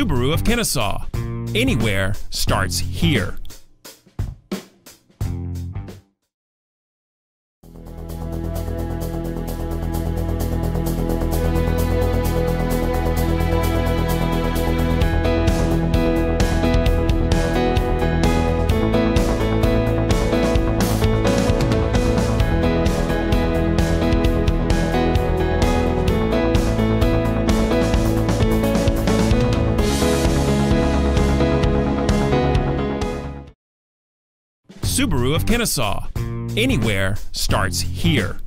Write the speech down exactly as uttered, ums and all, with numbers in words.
Subaru of Kennesaw. Anywhere starts here. Subaru of Kennesaw. Anywhere starts here.